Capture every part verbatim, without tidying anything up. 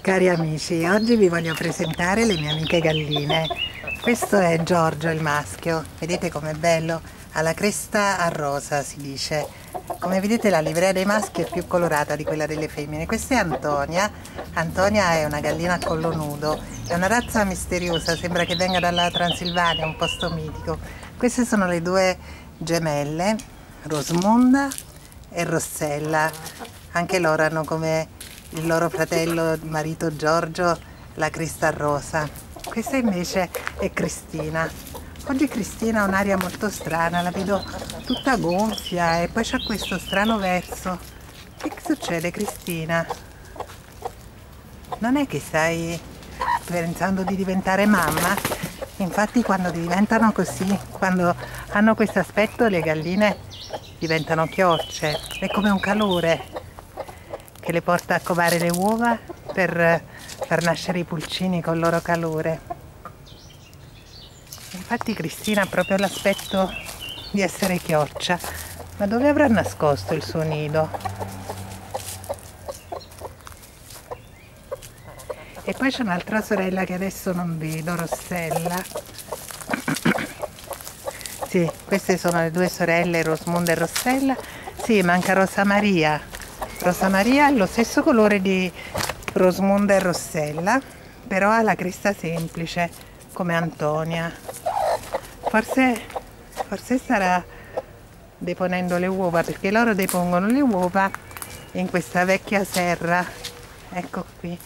Cari amici, oggi vi voglio presentare le mie amiche galline. Questo è Giorgio, il maschio. Vedete com'è bello? Ha la cresta a rosa, si dice. Come vedete la livrea dei maschi è più colorata di quella delle femmine. Questa è Antonia. Antonia è una gallina a collo nudo. È una razza misteriosa, sembra che venga dalla Transilvania, un posto mitico. Queste sono le due gemelle, Rosmonda e Rossella. Anche loro hanno come il loro fratello, marito Giorgio, la Cristal Rosa. Questa invece è Cristina. Oggi Cristina ha un'aria molto strana, la vedo tutta gonfia e poi c'ha questo strano verso. Che succede, Cristina? Non è che stai pensando di diventare mamma? Infatti quando diventano così, quando hanno questo aspetto, le galline diventano chiocce. È come un calore che le porta a covare le uova per far nascere i pulcini col loro calore. Infatti Cristina ha proprio l'aspetto di essere chioccia. Ma dove avrà nascosto il suo nido? E poi c'è un'altra sorella che adesso non vedo, Rossella. Sì, queste sono le due sorelle, Rosmonda e Rossella. Sì, manca Rosa Maria. Rosa Maria ha lo stesso colore di Rosmonda e Rossella, però ha la cresta semplice come Antonia. Forse, forse starà deponendo le uova, perché loro depongono le uova in questa vecchia serra. Ecco qui,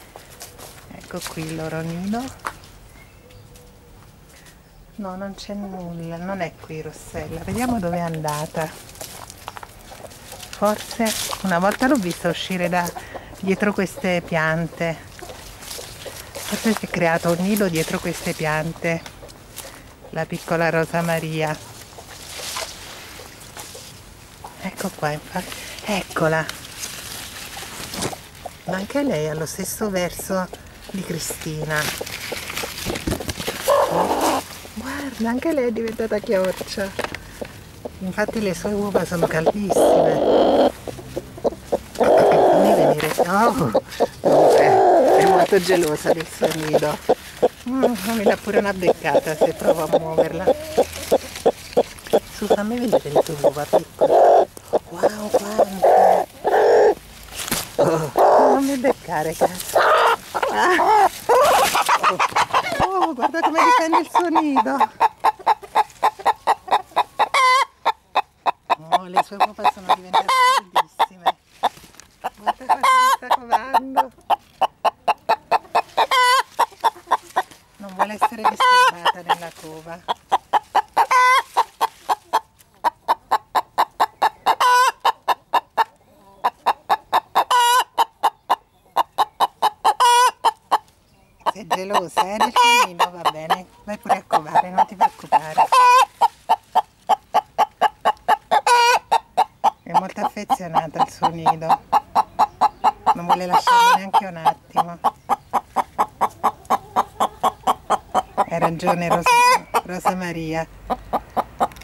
ecco qui il loro nido. No, non c'è nulla, non è qui Rossella. Vediamo dove è andata. Forse una volta l'ho vista uscire da dietro queste piante, forse si è creato un nido dietro queste piante, la piccola Rosa Maria. Ecco qua, infatti, eccola. Ma anche lei ha lo stesso verso di Cristina. Guarda, anche lei è diventata chioccia. Infatti le sue uova sono caldissime. Fammi venire. Oh, è molto gelosa del suo nido. Mm, mi dà pure una beccata se provo a muoverla. Su, fammi vedere le tue uova piccole. Wow, quante! Oh, non mi beccare, cazzo. Ah. Oh. Oh, guarda come difende il suo nido. Le sue uova sono diventate bellissime. Guarda qua che sta covando. Non vuole essere disturbata nella cova. Sei gelosa, eh? Del camino, va bene. Vai pure a covare, non ti preoccupare. È molto affezionata al suo nido, non vuole lasciarlo neanche un attimo. Hai ragione Rosa, Rosa Maria,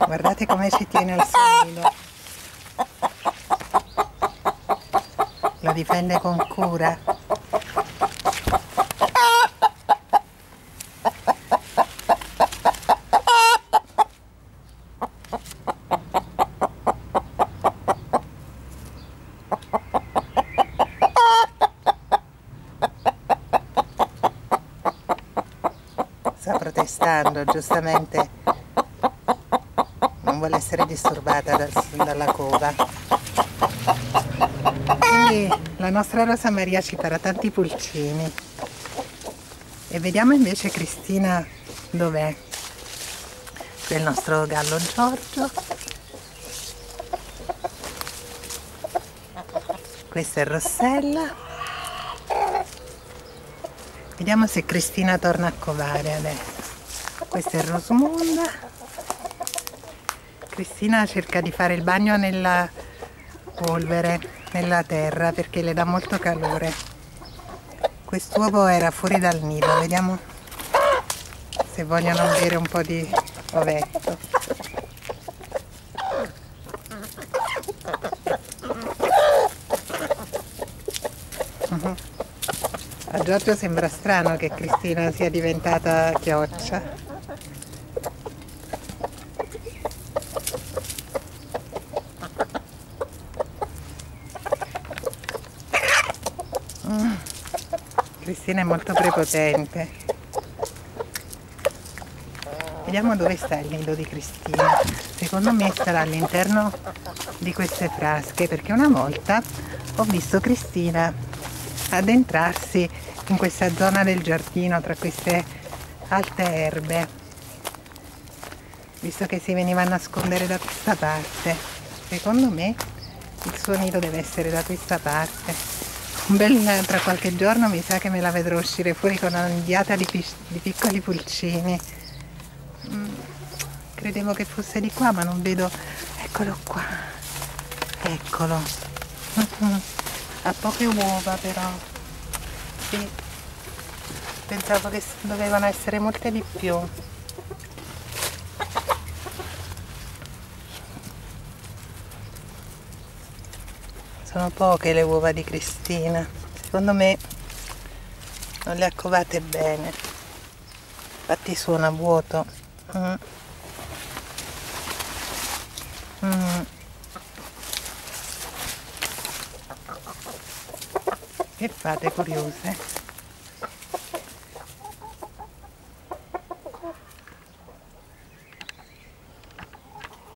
guardate come ci tiene al suo nido, lo difende con cura. Sta protestando, giustamente non vuole essere disturbata dal, dalla cova. Quindi la nostra Rosa Maria ci farà tanti pulcini. E vediamo invece Cristina dov'è. Qui è il nostro gallo Giorgio. Questa è Rossella. Vediamo se Cristina torna a covare adesso. Questa è Rosmonda. Cristina cerca di fare il bagno nella polvere, nella terra, perché le dà molto calore. Quest'uovo era fuori dal nido, vediamo se vogliono bere un po' di ovetto. Uh-huh. A Giorgio sembra strano che Cristina sia diventata chioccia. Mm. Cristina è molto prepotente. Vediamo dove sta il nido di Cristina. Secondo me sarà all'interno di queste frasche, perché una volta ho visto Cristina addentrarsi in questa zona del giardino tra queste alte erbe, visto che si veniva a nascondere da questa parte. Secondo me il suo nido deve essere da questa parte. Un bel, tra qualche giorno mi sa che me la vedrò uscire fuori con un'indiata di, di piccoli pulcini. Mm, credevo che fosse di qua, ma non vedo. Eccolo qua, eccolo. Mm-hmm. Ha poche uova però, sì, pensavo che dovevano essere molte di più. Sono poche le uova di Cristina, secondo me non le ha covate bene, infatti suona vuoto. Mm. Mm. Che fate, curiose?